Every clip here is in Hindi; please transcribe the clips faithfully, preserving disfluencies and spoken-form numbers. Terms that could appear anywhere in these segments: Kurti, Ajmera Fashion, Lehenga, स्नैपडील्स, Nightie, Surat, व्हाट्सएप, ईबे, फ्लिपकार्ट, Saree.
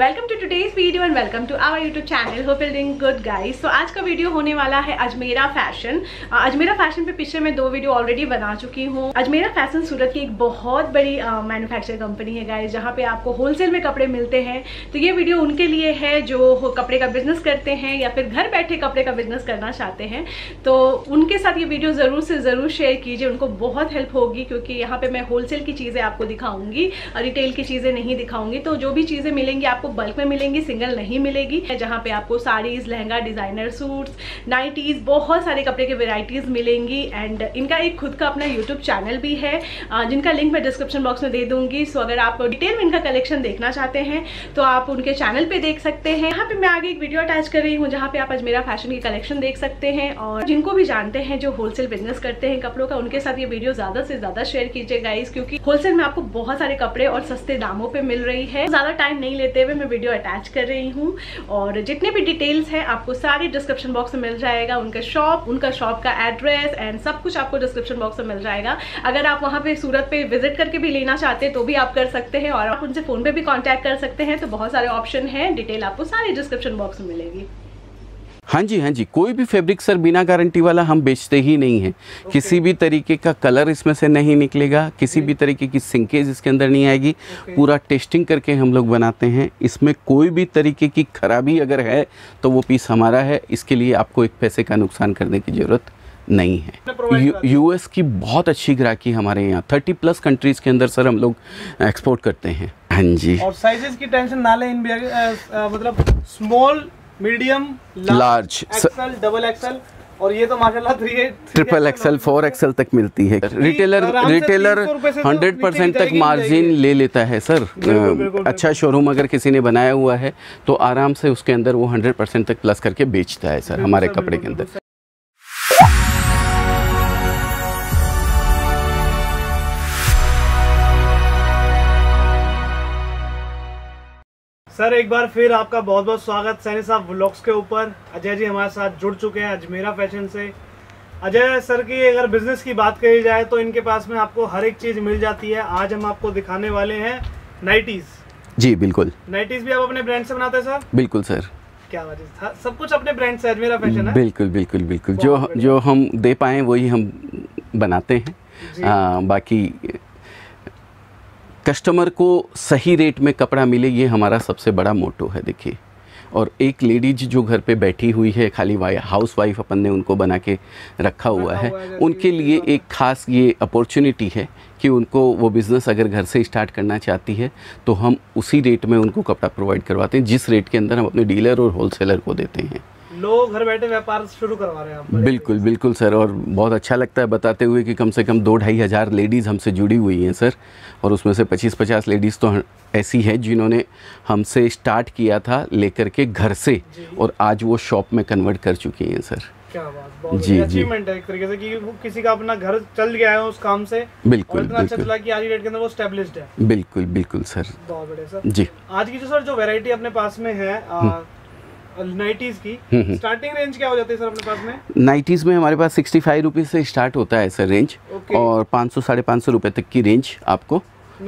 Welcome to today's video and welcome to our YouTube channel hope you doing good guys. So आज का वीडियो होने वाला है अजमेरा फैशन। अजमेरा फैशन पे पिछले मैं दो वीडियो ऑलरेडी बना चुकी हूँ। अजमेरा फैशन सूरत की एक बहुत बड़ी मैन्युफैक्चर uh, कंपनी है गाइस, जहाँ पे आपको होलसेल में कपड़े मिलते हैं। तो ये वीडियो उनके लिए है जो कपड़े का बिजनेस करते हैं या फिर घर बैठे कपड़े का बिजनेस करना चाहते हैं। तो उनके साथ ये वीडियो ज़रूर से ज़रूर शेयर कीजिए, उनको बहुत हेल्प होगी, क्योंकि यहाँ पर मैं होलसेल की चीज़ें आपको दिखाऊँगी, रिटेल की चीज़ें नहीं दिखाऊँगी। तो जो भी चीज़ें मिलेंगी आपको बल्क में मिलेंगी, सिंगल नहीं मिलेगी, जहाँ पे आपको saris, lehenga, designer suits, nighties, बहुत सारे कपड़े के वेराइटीज मिलेंगी। एंड इनका एक खुद का अपना यूट्यूब चैनल भी है, जिनका लिंक मैं डिस्क्रिप्शन बॉक्स में दे दूंगी। सो अगर आप डिटेल में इनका कलेक्शन देखना चाहते हैं तो आप उनके चैनल पे देख सकते हैं। यहाँ पे मैं आगे एक वीडियो अटैच कर रही हूँ जहाँ पे आप अजमेरा फैशन की कलेक्शन देख सकते हैं। और जिनको भी जानते हैं जो होलसेल बिजनेस करते हैं कपड़ों का, उनके साथ ये वीडियो ज्यादा से ज्यादा शेयर कीजिए गाइस, क्योंकि होलसेल में आपको बहुत सारे कपड़े और सस्ते दामों पर मिल रही है। ज्यादा टाइम नहीं लेते हुए मैं वीडियो अटैच कर रही हूँ, और जितने भी डिटेल्स हैं आपको सारे डिस्क्रिप्शन बॉक्स में मिल जाएगा। उनका शॉप, उनका शॉप का एड्रेस एंड सब कुछ आपको डिस्क्रिप्शन बॉक्स में मिल जाएगा। अगर आप वहाँ पे सूरत पे विजिट करके भी लेना चाहते हैं तो भी आप कर सकते हैं, और आप उनसे फोन पे भी कॉन्टैक्ट कर सकते हैं। तो बहुत सारे ऑप्शन हैं, डिटेल आपको सारे डिस्क्रिप्शन बॉक्स में मिलेगी। हाँ जी हाँ जी, कोई भी फैब्रिक सर बिना गारंटी वाला हम बेचते ही नहीं है। okay. किसी भी तरीके का कलर इसमें से नहीं निकलेगा, किसी okay. भी तरीके की सिंकेज इसके अंदर नहीं आएगी। okay. पूरा टेस्टिंग करके हम लोग बनाते हैं। इसमें कोई भी तरीके की खराबी अगर है तो वो पीस हमारा है, इसके लिए आपको एक पैसे का नुकसान करने की ज़रूरत नहीं है। यूएस की बहुत अच्छी ग्राहकी हमारे यहाँ थर्टी प्लस कंट्रीज़ के अंदर सर हम लोग एक्सपोर्ट करते हैं। हाँ जी, और साइजेस की टेंशन ना लें, मतलब small, medium, large, XL, double XL, और ये तो माशाल्लाह ट्रिपल एक्सेल, फोर एक्सेल तक मिलती है। रिटेलर रिटेलर हंड्रेड परसेंट तक मार्जिन ले लेता है सर। बिल्कुल, बिल्कुल, अच्छा शोरूम अगर किसी ने बनाया हुआ है तो आराम से उसके अंदर वो हंड्रेड परसेंट तक प्लस करके बेचता है सर हमारे कपड़े के अंदर। सर एक बार फिर आपका बहुत बहुत स्वागत सैनी साहब व्लॉग्स के ऊपर। अजय जी हमारे साथ जुड़ चुके हैं अजमेरा फैशन से। अजय सर की अगर बिजनेस की बात करी जाए तो इनके पास में आपको हर एक चीज़ मिल जाती है। आज हम आपको दिखाने वाले हैं नाइटीज़। जी बिल्कुल, नाइटीज़ भी आप अपने ब्रांड से बनाते हैं सर? बिल्कुल सर, क्या बात है, सब कुछ अपने ब्रांड से अजमेरा फैशन है। बिल्कुल बिल्कुल बिल्कुल, जो जो हम दे पाएँ वही हम बनाते हैं। बाकी कस्टमर को सही रेट में कपड़ा मिले, ये हमारा सबसे बड़ा मोटो है। देखिए, और एक लेडीज जो घर पे बैठी हुई है, खाली हाउस वाइफ, अपन ने उनको बना के रखा हुआ है, उनके लिए एक ख़ास ये अपॉर्चुनिटी है कि उनको वो बिज़नेस अगर घर से स्टार्ट करना चाहती है तो हम उसी रेट में उनको कपड़ा प्रोवाइड करवाते हैं जिस रेट के अंदर हम अपने डीलर और होलसेलर को देते हैं। लोग घर बैठे व्यापार शुरू करवा रहे हैं आप? बिल्कुल बिल्कुल सर, और बहुत अच्छा लगता है बताते हुए कि कम से कम दो ढाई हज़ार लेडीज़ हमसे जुड़ी हुई हैं सर, और उसमें से पच्चीस पचास लेडीज़ तो ऐसी हैं जिन्होंने हमसे स्टार्ट किया था लेकर के घर से, और आज वो शॉप में कन्वर्ट कर चुकी हैं सर। क्या बात, जी जी, अचीवमेंट है एक तरीके से कि वो किसी का अपना घर चल गया है उस काम से। बिल्कुल, और इतना अच्छा चला कि आज की डेट के अंदर वो एस्टैब्लिश्ड है। बिल्कुल बिल्कुल सर, बहुत बढ़िया सर जी। आज की जो सर जो वैरायटी अपने पास में है नाइटीज़ की, स्टार्टिंग रेंज क्या हो जाती है सर अपने पास में? नाइटीज़ में हमारे पास सिक्सटी फाइव रुपीज़ से स्टार्ट होता है सर रेंज। okay. और पाँच सौ साढ़े पाँच सौ रुपये तक की रेंज आपको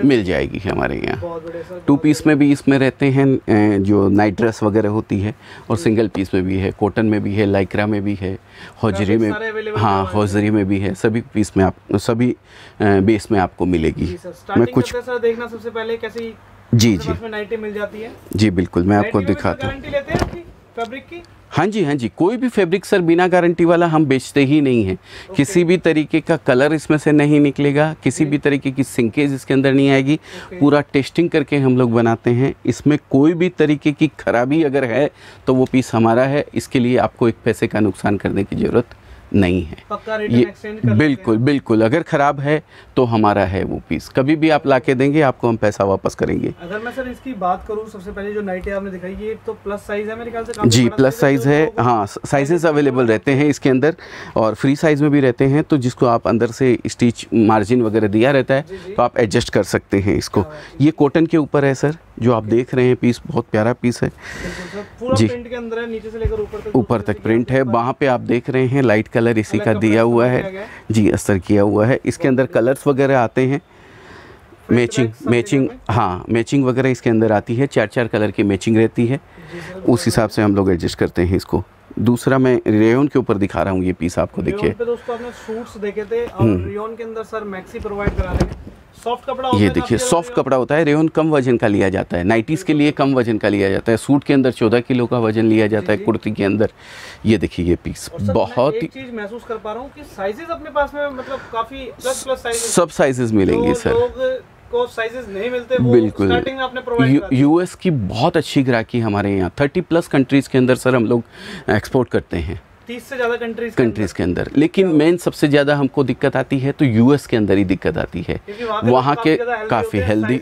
मिल जाएगी हमारे यहाँ। टू पीस में भी इसमें रहते हैं जो नाइट ड्रेस वगैरह होती है, और सिंगल पीस में भी है, कॉटन में भी है, लाइक्रा में भी है, हौजरी में, हाँ हौजरी में भी है। सभी पीस में आप सभी बेस में आपको मिलेगी। मैं कुछ देखना सबसे पहले कैसी जी जी नाइटी मिल जाती है। जी बिल्कुल, मैं आपको दिखाता हूँ फैब्रिक की। हाँ जी हाँ जी, कोई भी फैब्रिक सर बिना गारंटी वाला हम बेचते ही नहीं है। okay. किसी भी तरीके का कलर इसमें से नहीं निकलेगा, किसी okay. भी तरीके की सिंकेज इसके अंदर नहीं आएगी। okay. पूरा टेस्टिंग करके हम लोग बनाते हैं। इसमें कोई भी तरीके की खराबी अगर है तो वो पीस हमारा है, इसके लिए आपको एक पैसे का नुकसान करने की ज़रूरत नहीं है। पक्का रिटर्न एक्सचेंज कर, बिल्कुल बिल्कुल, अगर ख़राब है तो हमारा है वो पीस, कभी भी आप लाके देंगे आपको हम पैसा वापस करेंगे। अगर मैं सर इसकी बात करूं, सबसे पहले जो नाइटी आपने दिखाई ये तो प्लस साइज है मेरे ख्याल से? जी प्लस साइज है, हाँ साइजेस अवेलेबल रहते हैं इसके अंदर, और फ्री साइज में भी रहते हैं। तो जिसको आप अंदर से स्टिच मार्जिन वगैरह दिया रहता है तो आप एडजस्ट कर सकते हैं इसको। ये कॉटन के ऊपर है सर, जो आप देख रहे हैं पीस बहुत प्यारा पीस है जी, प्रिंट के अंदर है, नीचे से लेकर ऊपर तक ऊपर तक प्रिंट है। वहाँ पे आप देख रहे हैं लाइट कलर इसी का दिया हुआ है जी, अस्तर किया हुआ है। इसके अंदर कलर्स वगैरह आते हैं मैचिंग मैचिंग हाँ मैचिंग वगैरह इसके अंदर आती है, चार चार कलर की मैचिंग रहती है, उस हिसाब से हम लोग एडजस्ट करते हैं इसको। दूसरा मैं रेयन के ऊपर दिखा रहा हूँ ये पीस आपको, देखिए दोस्तों आपने सूट्स देखे थे और रेयन के अंदर सर मैक्सी प्रोवाइड करा रहे हैं। सॉफ्ट कपड़ा ये देखिए, सॉफ्ट कपड़ा होता है, रेयन कम वजन का लिया जाता है, नाइटीज़ के लिए कम वजन का लिया जाता है, सूट के अंदर चौदह किलो का वजन लिया जाता है कुर्ती के अंदर। ये देखिए ये पीस बहुत ही चीज महसूस कर पा रहा हूँ कि साइजेस अपने पास में मतलब काफी प्लस प्लस साइजेस, सब साइजेस मिलेंगे सर, को साइजेस नहीं मिलते वो बिल्कुल स्टार्टिंग में आपने प्रोवाइड करा। यूएस की बहुत अच्छी ग्राहकी हमारे यहाँ थर्टी प्लस कंट्रीज के अंदर सर हम लोग एक्सपोर्ट करते हैं, तीस से ज़्यादा कंट्रीज कंट्रीज़ के अंदर, लेकिन मेन सबसे ज़्यादा हमको दिक्कत आती है तो यूएस के अंदर ही दिक्कत आती है, वहाँ के काफ़ी हेल्दी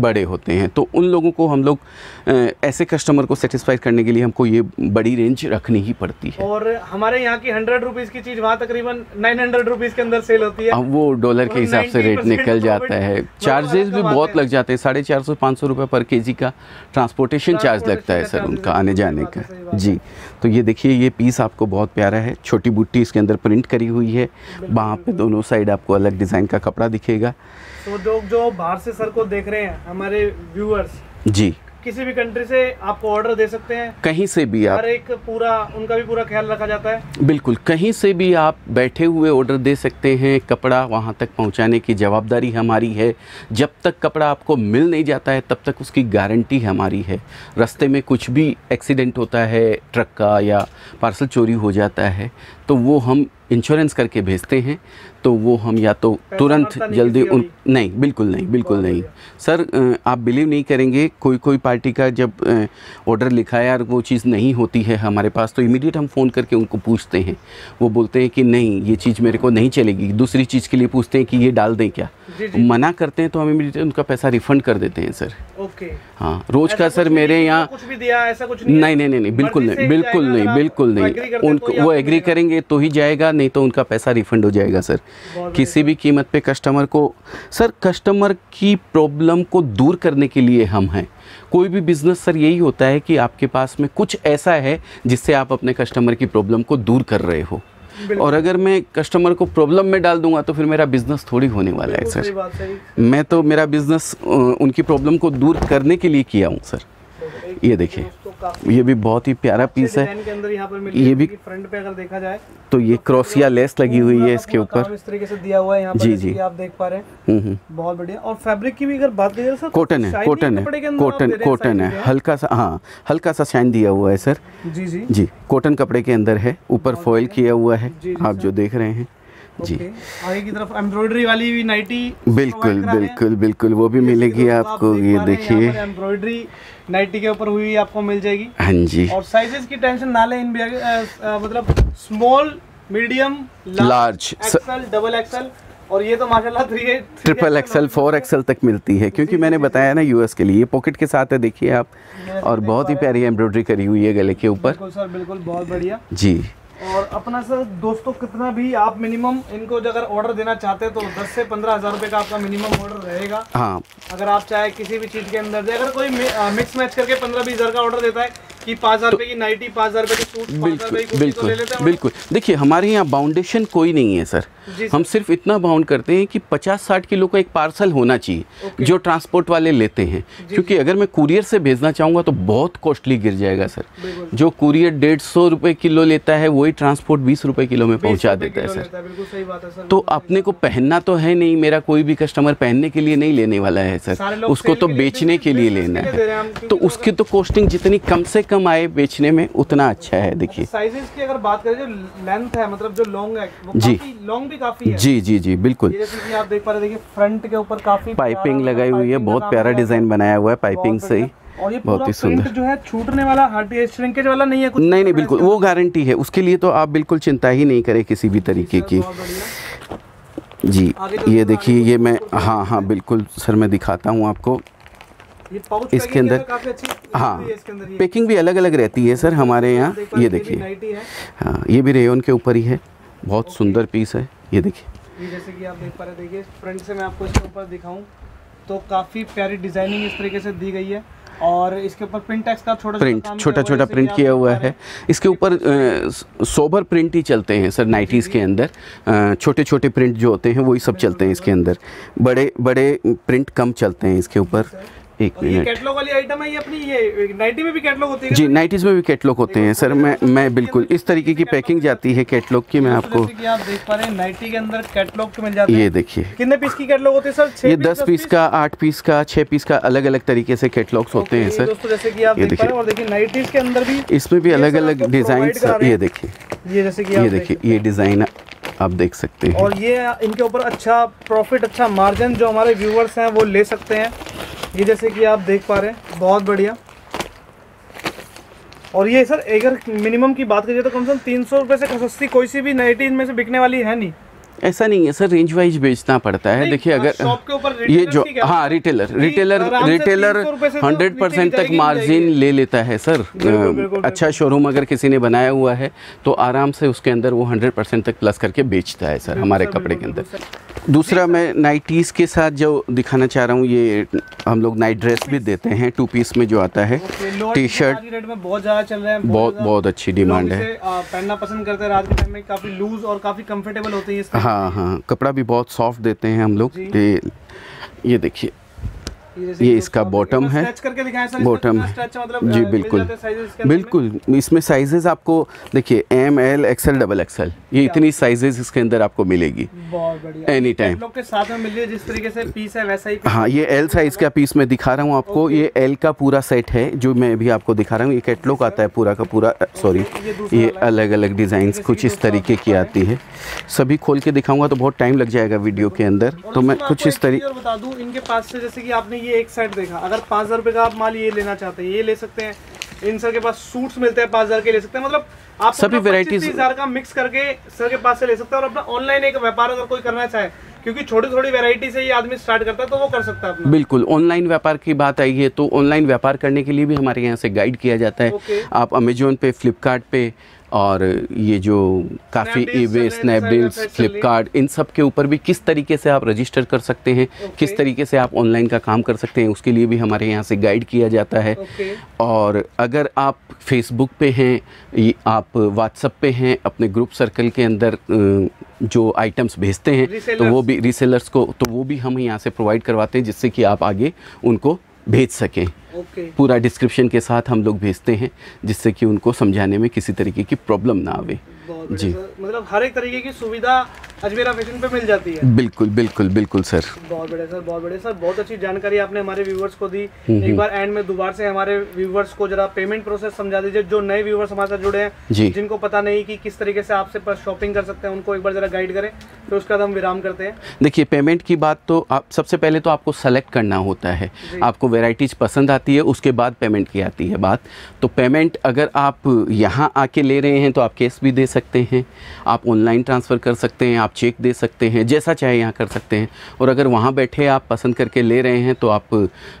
बड़े होते हैं, तो उन लोगों को हम लोग ऐसे कस्टमर को सेटिस्फाई करने के लिए हमको ये बड़ी रेंज रखनी ही पड़ती है। और हमारे यहाँ की हंड्रेड रुपीज़ की चीज़ वहाँ तकरीबन नाइन हंड्रेड रुपीज़ के अंदर सेल होती है, अब वो डॉलर के हिसाब से रेट निकल जाता है, चार्जेस भी बहुत लग जाते हैं, साढ़े चार सौ पाँच सौ रुपये पर के जी का ट्रांसपोर्टेशन चार्ज लगता है सर उनका आने जाने का जी। तो ये देखिए ये पीस आपको बहुत प्यारा है, छोटी बूटी इसके अंदर प्रिंट करी हुई है, वहाँ पे दोनों साइड आपको अलग डिज़ाइन का कपड़ा दिखेगा। तो लोग जो बाहर से सर को देख रहे हैं हमारे व्यूअर्स जी, किसी भी कंट्री से आपको ऑर्डर दे सकते हैं, कहीं से भी आप, हर एक पूरा उनका भी पूरा ख्याल रखा जाता है, बिल्कुल कहीं से भी आप बैठे हुए ऑर्डर दे सकते हैं, कपड़ा वहां तक पहुंचाने की जवाबदारी हमारी है, जब तक कपड़ा आपको मिल नहीं जाता है तब तक उसकी गारंटी हमारी है। रास्ते में कुछ भी एक्सीडेंट होता है ट्रक का या पार्सल चोरी हो जाता है तो वो हम इंश्योरेंस करके भेजते हैं, तो वो हम या तो तुरंत जल्दी उन नहीं बिल्कुल नहीं बिल्कुल नहीं सर, आप बिलीव नहीं करेंगे कोई कोई पार्टी का जब ऑर्डर लिखा है और वो चीज़ नहीं होती है हमारे पास तो इमीडिएट हम फ़ोन करके उनको पूछते हैं, वो बोलते हैं कि नहीं ये चीज़ मेरे को नहीं चलेगी, दूसरी चीज़ के लिए पूछते हैं कि ये डाल दें क्या, मना करते हैं तो हम इमीडिएट उनका पैसा रिफंड कर देते हैं सर। ओके हाँ रोज़ का सर मेरे यहाँ नहीं नहीं नहीं बिल्कुल नहीं बिल्कुल नहीं बिल्कुल नहीं उनको वो एग्री करेंगे तो ही जाएगा, नहीं तो उनका पैसा रिफंड हो जाएगा सर, किसी भी कीमत पे कस्टमर को सर, कस्टमर की प्रॉब्लम को दूर करने के लिए हम हैं। कोई भी बिज़नेस सर यही होता है कि आपके पास में कुछ ऐसा है जिससे आप अपने कस्टमर की प्रॉब्लम को दूर कर रहे हो, और अगर मैं कस्टमर को प्रॉब्लम में डाल दूंगा तो फिर मेरा बिज़नेस थोड़ी होने वाला है सर, मैं तो मेरा बिज़नेस उनकी प्रॉब्लम को दूर करने के लिए किया हूँ सर। ये देखिए ये भी बहुत ही प्यारा पीस है, ये भी फ्रंट पे अगर देखा जाए तो ये क्रोसिया लेस लगी हुई है इसके ऊपर, इस तरीके से दिया हुआ है यहाँ पर जी जी आप देख पा रहे हैं, बहुत बढ़िया। और फैब्रिक की भी अगर बात करें सर, कॉटन है कॉटन है कॉटन कॉटन है हल्का सा, हाँ हल्का सा शाइन दिया हुआ है सर जी जी जी, कॉटन कपड़े के अंदर है, ऊपर फॉइल किया हुआ है आप जो देख रहे हैं जी। आगे की तरफ एम्ब्रॉयडरी वाली भी नाइटी बिल्कुल बिल्कुल बिल्कुल वो भी मिलेगी आपको, ये देखिए एम्ब्रॉयडरी नाइटी के ऊपर हुई आपको मिल जाएगी हाँ जी। और साइजेस की टेंशन ना लें, इन मतलब small medium large XL double XL और ये तो माशाल्लाह ट्रिपल एक्सेल फोर एक्सेल तक मिलती है, क्योंकि मैंने बताया ना यूएस के लिए। ये पॉकेट के साथ है देखिए आप, और बहुत ही प्यारी एम्ब्रॉयडरी करी हुई है गले के ऊपर, बिल्कुल सर बिल्कुल बहुत बढ़िया जी। और अपना सर दोस्तों कितना भी आप मिनिमम इनको अगर ऑर्डर देना चाहते हैं तो दस से पंद्रह हज़ार रुपये का आपका मिनिमम ऑर्डर रहेगा हाँ। अगर आप चाहे किसी भी चीज़ के अंदर दे, अगर कोई मिक्स मैच करके पंद्रह बीस हज़ार का ऑर्डर देता है कि पाँच हज़ार रुपये की नाइटी, पाँच हज़ार रुपये की सूट, बिल्कुल बिल्कुल बिल्कुल। देखिए हमारे यहाँ बाउंडेशन कोई नहीं है सर, हम सिर्फ इतना बाउंड करते हैं कि पचास साठ किलो का एक पार्सल होना चाहिए जो ट्रांसपोर्ट वाले लेते हैं, क्योंकि अगर मैं कुरियर से भेजना चाहूँगा तो बहुत कॉस्टली गिर जाएगा सर। जो कुरियर डेढ़ सौ रुपये किलो लेता है वही ट्रांसपोर्ट बीस रुपये किलो में पहुँचा देता है सर, तो अपने को पहनना तो है नहीं, मेरा कोई भी कस्टमर पहनने के लिए नहीं लेने वाला है सर, उसको तो बेचने के लिए लेना है, तो उसकी तो कॉस्टिंग जितनी कम से कम आए बेचने में उतना अच्छा है। देखिए साइजेस की अगर बात करें, जो लेंथ है मतलब जो लॉन्ग है वो जी लॉन्ग भी काफी है जी जी जी बिल्कुल। ये जैसे कि आप देख पा रहे, देखिए फ्रंट के ऊपर काफी पाइपिंग लगाई हुई है, बहुत प्यारा डिजाइन बनाया हुआ है पाइपिंग से ही, और ये बहुत ही सुंदर जो है, छूटने वाला हार्ड श्रिंकेज वाला नहीं है कुछ, नहीं नहीं बिल्कुल वो गारंटी है, उसके लिए तो आप बिल्कुल चिंता ही नहीं करें किसी भी तरीके की जी। ये देखिए ये मैं हाँ हाँ बिल्कुल सर मैं दिखाता हूँ आपको, इसके अंदर हाँ पैकिंग भी अलग अलग रहती है सर हमारे यहाँ। ये देखिए हाँ ये भी रेयन के ऊपर ही है, बहुत सुंदर पीस है। ये देखिए जैसे कि आप देख पा रहे हैं, देखिए फ्रंट से मैं आपको इसके ऊपर दिखाऊं तो काफ़ी प्यारी डिजाइनिंग इस तरीके से दी गई है। और इसके ऊपर प्रिंटेक्स का छोटा प्रिंट छोटा छोटा प्रिंट किया हुआ है। इसके ऊपर सोबर प्रिंट ही चलते हैं सर नाइटीज़ के अंदर, छोटे छोटे प्रिंट जो होते हैं वही सब चलते हैं इसके अंदर, बड़े बड़े प्रिंट कम चलते हैं इसके ऊपर। एक मिनट, कैटलॉग वाली आइटम है ये अपनी, ये नाइटी में भी कैटलॉग होती है जी, नाइटीज़ में भी कैटलॉग होते हैं सर। मैं मैं बिल्कुल इस तरीके की पैकिंग जाती है कैटलॉग की। मैं आपको आप देख पा रहे हैं नाइटी के अंदर कैटलॉग मिल जाती है। ये देखिए कितने पीस की कैटलॉग होती है सर? ये दस पीस का, आठ पीस का, छः पीस का, अलग अलग तरीके से कैटलॉग्स होते हैं सर। जैसे कि आप देखिए नाइटीज़ के अंदर भी, इसमें भी अलग अलग डिज़ाइन। ये देखिए ये जैसे कि ये देखिए ये डिज़ाइन आप देख सकते हैं, और ये इनके ऊपर अच्छा प्रॉफिट, अच्छा मार्जिन जो हमारे व्यूवर्स हैं वो ले सकते हैं। ये जैसे कि आप देख पा रहे हैं बहुत बढ़िया। और ये सर अगर मिनिमम की बात करिए तो कम से कम तीन सौ रुपये से सस्ती कोई सी भी नाइटी इनमें से बिकने वाली है नहीं। ऐसा नहीं है सर, रेंज वाइज बेचना पड़ता है। देखिए अगर शॉप के ऊपर ये जो हाँ retailer retailer retailer hundred percent तक मार्जिन ले लेता है सर। बिल्कुल, बिल्कुल, अच्छा शोरूम अगर किसी ने बनाया हुआ है तो आराम से उसके अंदर वो हंड्रेड परसेंट तक प्लस करके बेचता है सर हमारे कपड़े के अंदर। दूसरा मैं नाइटीज़ के साथ जो दिखाना चाह रहा हूँ, ये हम लोग नाइट ड्रेस भी देते हैं टू पीस में जो आता है। टी शर्ट में बहुत ज़्यादा चल रहा है, बहुत बहुत अच्छी डिमांड है, पहनना पसंद करते हैं। रात के टाइम में काफ़ी लूज और काफ़ी कंफर्टेबल होती है। हाँ हाँ, कपड़ा भी बहुत सॉफ्ट देते हैं हम लोग। ये ये देखिए ये इसका बॉटम है, बॉटम है जी बिल्कुल बिल्कुल। इसमें साइजेस आपको देखिए M, L, XL, double XL, ये इतनी साइजेस इसके अंदर आपको मिलेगी एनी टाइम। लोग के साथ में मिलिए, जिस तरीके से पीस है वैसा ही। हाँ, ये एल साइज का पीस मैं दिखा रहा हूँ आपको, ये एल का पूरा सेट है जो मैं अभी आपको दिखा रहा हूँ। ये कैटलॉग आता है पूरा का पूरा, सॉरी ये अलग अलग डिज़ाइन कुछ इस तरीके की आती है। सभी खोल के दिखाऊँगा तो बहुत टाइम लग जाएगा वीडियो के अंदर, तो मैं कुछ इस तरीके बता दूँ इनके पास से। जैसे कि आपने ये एक सेट देखा, अगर पाँच हज़ार रुपये का आप माल ये लेना चाहते हैं ये ले सकते हैं। इन सर के पास सूट्स मिलते हैं पाँच हज़ार के ले सकते हैं, मतलब आप सभी वैरायटीज हज़ार का मिक्स करके सर के पास से ले सकते हैं। और अपना ऑनलाइन एक व्यापार अगर कोई करना चाहे, क्योंकि छोटी थोड़ी वैरायटी से ये आदमी स्टार्ट करता है तो वो कर सकता है अपना। बिल्कुल, ऑनलाइन व्यापार की बात आई है तो ऑनलाइन व्यापार करने के लिए भी हमारे यहाँ से गाइड किया जाता है। आप अमेजोन पे, फ्लिपकार्ट पे, और ये जो काफ़ी ईबे, स्नैपडील्स, फ्लिपकार्ट, इन सब के ऊपर भी किस तरीके से आप रजिस्टर कर सकते हैं, किस तरीके से आप ऑनलाइन का काम कर सकते हैं, उसके लिए भी हमारे यहाँ से गाइड किया जाता है। और अगर आप फेसबुक पे हैं, आप व्हाट्सएप पे हैं, अपने ग्रुप सर्कल के अंदर जो आइटम्स भेजते हैं तो वो भी रीसेलर्स को, तो वो भी हम यहाँ से प्रोवाइड करवाते हैं जिससे कि आप आगे उनको भेज सकें। Okay. पूरा डिस्क्रिप्शन के साथ हम लोग भेजते हैं जिससे कि उनको समझाने में किसी तरीके की प्रॉब्लम ना आवे जी। मतलब हर एक तरीके की सुविधा अजमेरा फैशन पे मिल जाती है। बिल्कुल बिल्कुल बिल्कुल सर, बहुत बढ़िया सर, बहुत बढ़िया सर, बहुत अच्छी जानकारी आपने हमारे व्यूवर्स को दी। एक बार एंड में दोबारा से हमारे व्यूवर्स को जरा पेमेंट प्रोसेस समझा दीजिए, जो नए व्यूवर्स हमारे साथ जुड़े हैं जिनको पता नहीं कि किस तरीके से आपसे शॉपिंग कर सकते हैं, उनको एक बार जरा गाइड करें, फिर उसके बाद हम विराम करते हैं। देखिए पेमेंट की बात तो आप सबसे पहले तो आपको सेलेक्ट करना होता है, आपको वेराइटीज पसंद आती है उसके बाद पेमेंट की आती है बात। तो पेमेंट अगर आप यहाँ आके ले रहे हैं तो आप कैश भी दे सकते हैं, आप ऑनलाइन ट्रांसफ़र कर सकते हैं, आप चेक दे सकते हैं, जैसा चाहे यहाँ कर सकते हैं। और अगर वहाँ बैठे आप पसंद करके ले रहे हैं तो आप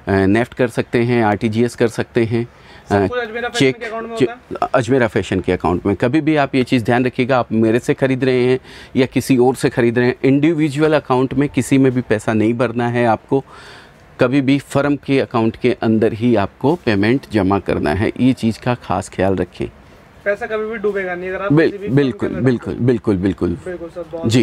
नेफ्ट कर सकते हैं, आरटीजीएस कर सकते हैं, चेक अजमेरा फैशन के अकाउंट में। कभी भी आप ये चीज़ ध्यान रखिएगा, आप मेरे से ख़रीद रहे हैं या किसी और से ख़रीद रहे हैं, इंडिविजुअल अकाउंट में किसी में भी पैसा नहीं भरना है आपको, कभी भी फर्म के अकाउंट के अंदर ही आपको पेमेंट जमा करना है। ये चीज़ का खास ख्याल रखें, पैसा कभी भी डूबेगा नहीं अगर आप बिल, बिल्कुल बिल्कुल बिल्कुल बिल्कुल बिल्कुल सर, बहुत जी।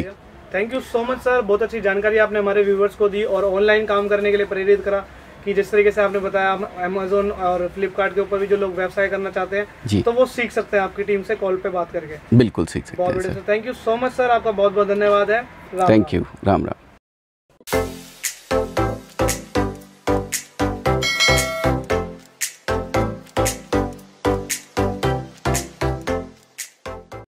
Thank you so much sir, बहुत अच्छी जानकारी आपने हमारे व्यूवर्स को दी और ऑनलाइन काम करने के लिए प्रेरित करा कि जिस तरीके से आपने बताया अमेजोन और फ्लिपकार्ट के ऊपर भी जो लोग व्यवसाय करना चाहते हैं तो वो सीख सकते हैं आपकी टीम से कॉल पे बात करके। बिल्कुल सीख सकते हैं। Thank you so much sir, आपका बहुत बहुत धन्यवाद है। Thank you, Ram Ram.